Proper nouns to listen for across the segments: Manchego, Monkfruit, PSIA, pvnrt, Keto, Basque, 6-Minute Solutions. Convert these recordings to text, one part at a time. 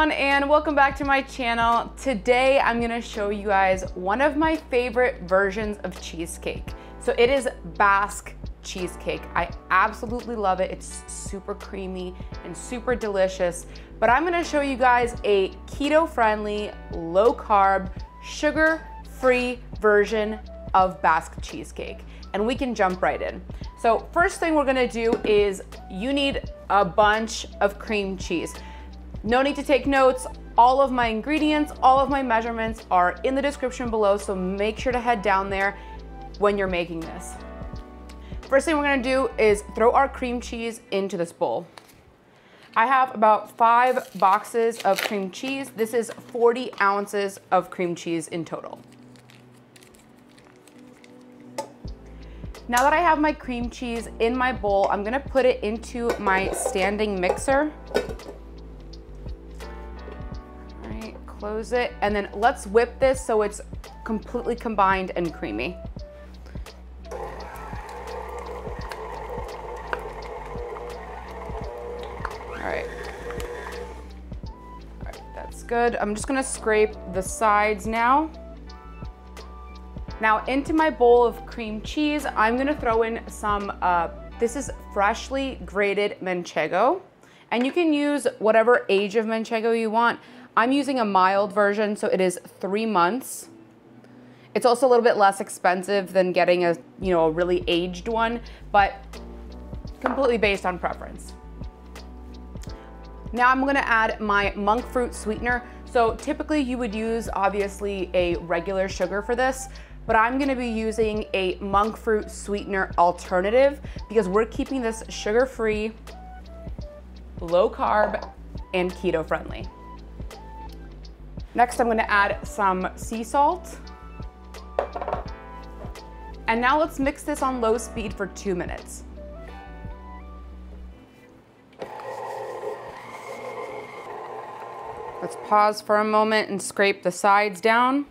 everyone, and welcome back to my channel. Today I'm gonna show you guys one of my favorite versions of cheesecake. So it is Basque cheesecake. I absolutely love it. It's super creamy and super delicious, but I'm gonna show you guys a keto-friendly, low-carb, sugar-free version of Basque cheesecake, and we can jump right in. So first thing we're gonna do is you need a bunch of cream cheese. No need to take notes. All of my ingredients, all of my measurements are in the description below, so make sure to head down there when you're making this. First thing we're gonna do is throw our cream cheese into this bowl. I have about 5 boxes of cream cheese. This is 40 ounces of cream cheese in total. Now that I have my cream cheese in my bowl, I'm gonna put it into my standing mixer. All right, close it, and then let's whip this so it's completely combined and creamy. All right, that's good. I'm just gonna scrape the sides now. Now into my bowl of cream cheese, I'm gonna throw in some, this is freshly grated Manchego, and you can use whatever age of Manchego you want. I'm using a mild version, so it is 3 months. It's also a little bit less expensive than getting a, you know, a really aged one, but completely based on preference. Now I'm gonna add my monk fruit sweetener. So typically you would use obviously a regular sugar for this, but I'm gonna be using a monk fruit sweetener alternative because we're keeping this sugar-free, low-carb, and keto-friendly. Next, I'm gonna add some sea salt. And now let's mix this on low speed for 2 minutes. Let's pause for a moment and scrape the sides down.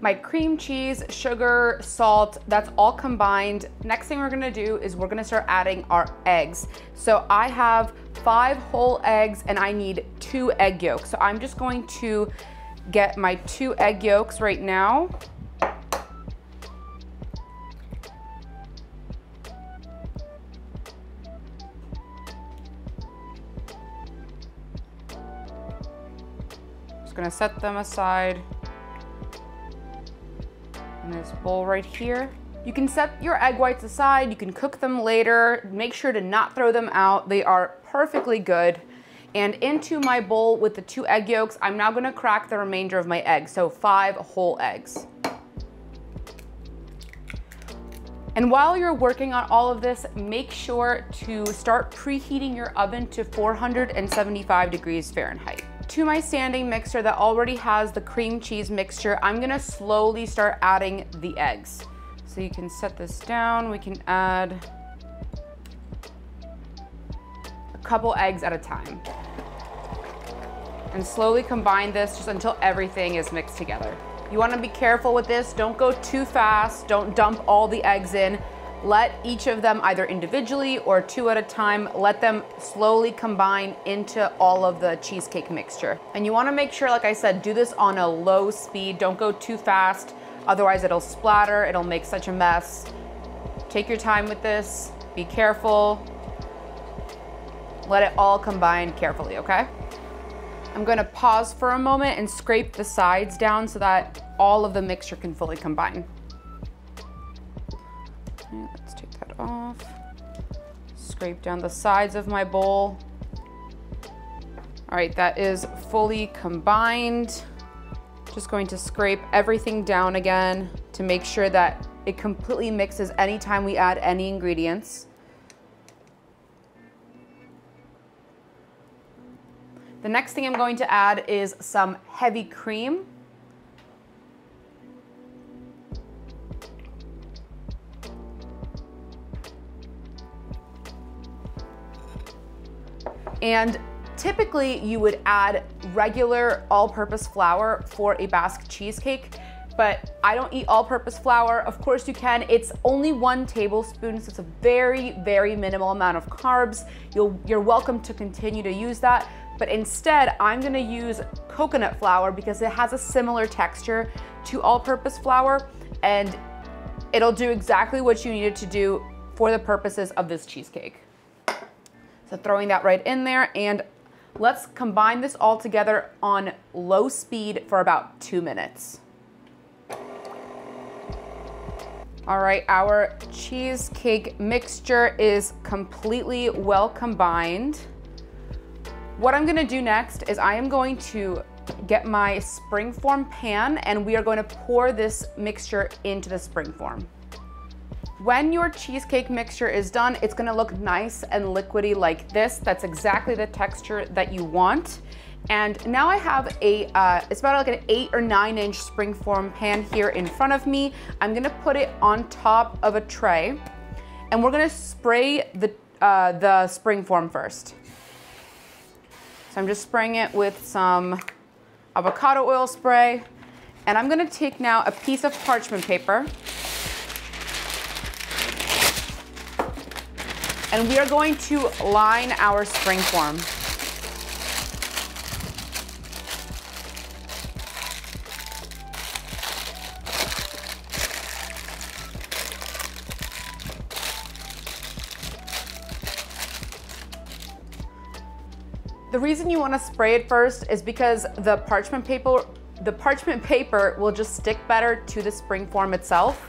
My cream cheese, sugar, salt, that's all combined. Next thing we're gonna do is we're gonna start adding our eggs. So I have 5 whole eggs and I need 2 egg yolks. So I'm just going to get my 2 egg yolks right now. Just gonna set them aside in this bowl right here. You can set your egg whites aside, you can cook them later, make sure to not throw them out, they are perfectly good. And into my bowl with the 2 egg yolks, I'm now gonna crack the remainder of my eggs, so 5 whole eggs. And while you're working on all of this, make sure to start preheating your oven to 475 degrees Fahrenheit. To my standing mixer that already has the cream cheese mixture, I'm gonna slowly start adding the eggs. So you can set this down. We can add a couple eggs at a time. And slowly combine this just until everything is mixed together. You wanna be careful with this. Don't go too fast. Don't dump all the eggs in. Let each of them either individually or 2 at a time, let them slowly combine into all of the cheesecake mixture. And you wanna make sure, like I said, do this on a low speed. Don't go too fast, otherwise it'll splatter, it'll make such a mess. Take your time with this, be careful. Let it all combine carefully, okay? I'm gonna pause for a moment and scrape the sides down so that all of the mixture can fully combine. Let's take that off. Scrape down the sides of my bowl. All right, that is fully combined. Just going to scrape everything down again to make sure that it completely mixes anytime we add any ingredients. The next thing I'm going to add is some heavy cream. And typically you would add regular all-purpose flour for a Basque cheesecake. but I don't eat all-purpose flour. Of course you can. It's only 1 tablespoon, so it's a very, very minimal amount of carbs. You're welcome to continue to use that, but instead I'm gonna use coconut flour because it has a similar texture to all-purpose flour, and it'll do exactly what you need it to do for the purposes of this cheesecake. So throwing that right in there, and let's combine this all together on low speed for about 2 minutes. All right, our cheesecake mixture is completely well combined. What I'm gonna do next is I am going to get my springform pan, and we are going to pour this mixture into the springform. When your cheesecake mixture is done, it's gonna look nice and liquidy like this. That's exactly the texture that you want. And now I have a, it's about like an 8 or 9 inch springform pan here in front of me. I'm gonna put it on top of a tray, and we're gonna spray the springform first. So I'm just spraying it with some avocado oil spray. And I'm gonna take now a piece of parchment paper, and we are going to line our springform. The reason you want to spray it first is because the parchment paper will just stick better to the springform itself.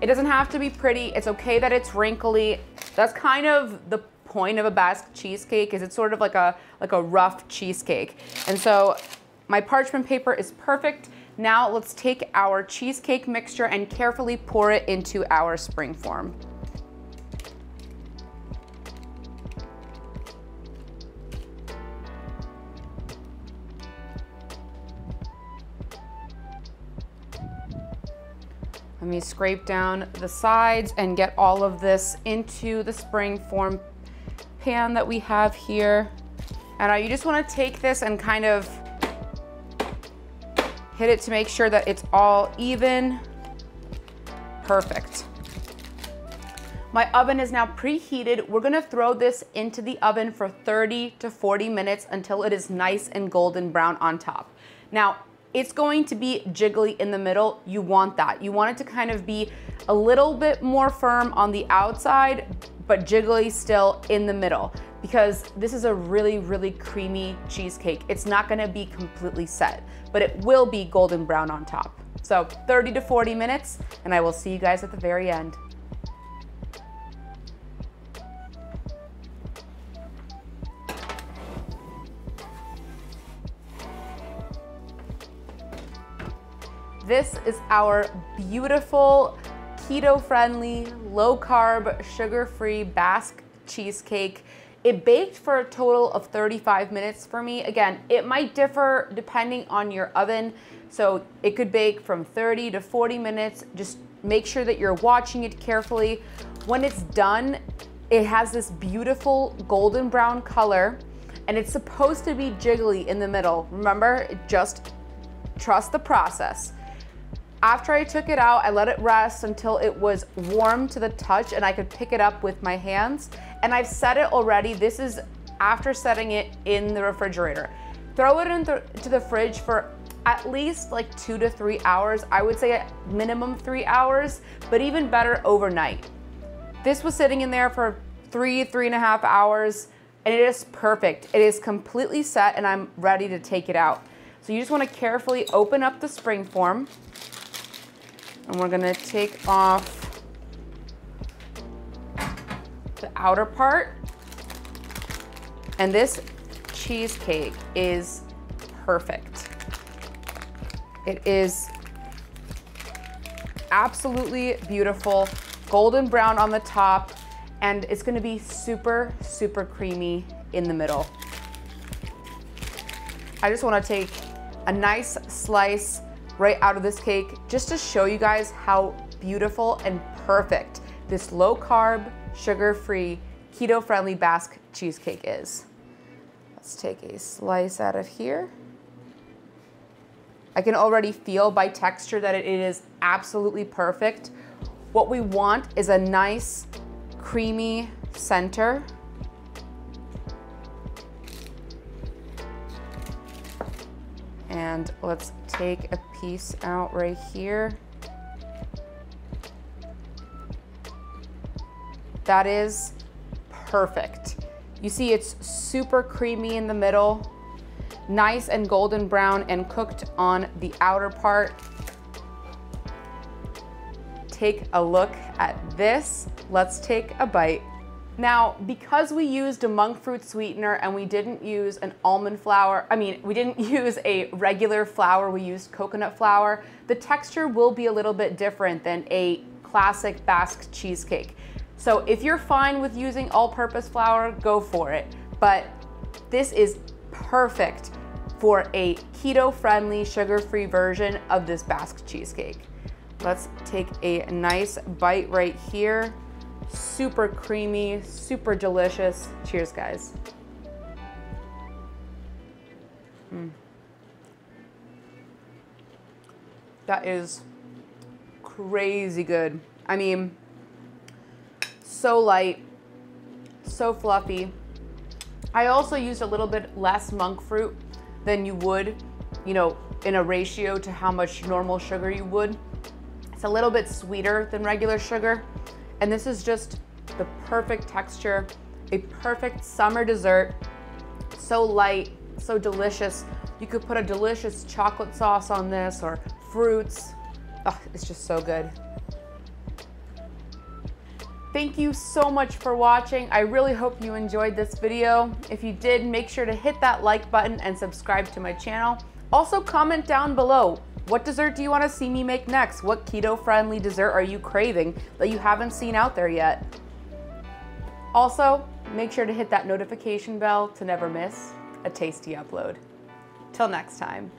It doesn't have to be pretty. It's okay that it's wrinkly. That's kind of the point of a Basque cheesecake, is it's sort of like a rough cheesecake. And so my parchment paper is perfect. Now let's take our cheesecake mixture and carefully pour it into our springform. Let me scrape down the sides and get all of this into the springform pan that we have here. And you just want to take this and kind of hit it to make sure that it's all even. Perfect. My oven is now preheated. We're gonna throw this into the oven for 30 to 40 minutes until it is nice and golden brown on top. Now, it's going to be jiggly in the middle. You want that. You want it to kind of be a little bit more firm on the outside, but jiggly still in the middle, because this is a really, really creamy cheesecake. It's not gonna be completely set, but it will be golden brown on top. So 30 to 40 minutes, and I will see you guys at the very end. This is our beautiful, keto-friendly, low-carb, sugar-free Basque cheesecake. It baked for a total of 35 minutes for me. Again, it might differ depending on your oven, so it could bake from 30 to 40 minutes. Just make sure that you're watching it carefully. When it's done, it has this beautiful golden brown color, and it's supposed to be jiggly in the middle. Remember, just trust the process. After I took it out, I let it rest until it was warm to the touch and I could pick it up with my hands. And I've set it already. This is after setting it in the refrigerator. Throw it into the fridge for at least like 2 to 3 hours. I would say at minimum 3 hours, but even better overnight. This was sitting in there for 3 and a half hours, and it is perfect. It is completely set and I'm ready to take it out. So you just want to carefully open up the springform. And we're gonna take off the outer part. And this cheesecake is perfect. It is absolutely beautiful, golden brown on the top, and it's gonna be super, super creamy in the middle. I just wanna take a nice slice right out of this cake, just to show you guys how beautiful and perfect this low-carb, sugar-free, keto-friendly Basque cheesecake is. Let's take a slice out of here. I can already feel by texture that it is absolutely perfect. What we want is a nice, creamy center. And let's take a piece out right here. That is perfect. You see it's super creamy in the middle, nice and golden brown and cooked on the outer part. Take a look at this. Let's take a bite. Now, because we used a monk fruit sweetener and we didn't use an almond flour, we didn't use a regular flour, we used coconut flour, the texture will be a little bit different than a classic Basque cheesecake. So if you're fine with using all-purpose flour, go for it. But this is perfect for a keto-friendly, sugar-free version of this Basque cheesecake. Let's take a nice bite right here. Super creamy, super delicious. Cheers, guys. That is crazy good. I mean, so light, so fluffy. I also used a little bit less monk fruit than you would, in a ratio to how much normal sugar you would. It's a little bit sweeter than regular sugar. And this is just the perfect texture, a perfect summer dessert. So light, so delicious. You could put a delicious chocolate sauce on this or fruits. Oh, it's just so good. Thank you so much for watching. I really hope you enjoyed this video. If you did, make sure to hit that like button and subscribe to my channel. Also comment down below, what dessert do you want to see me make next? What keto-friendly dessert are you craving that you haven't seen out there yet? Also, make sure to hit that notification bell to never miss a tasty upload. Till next time.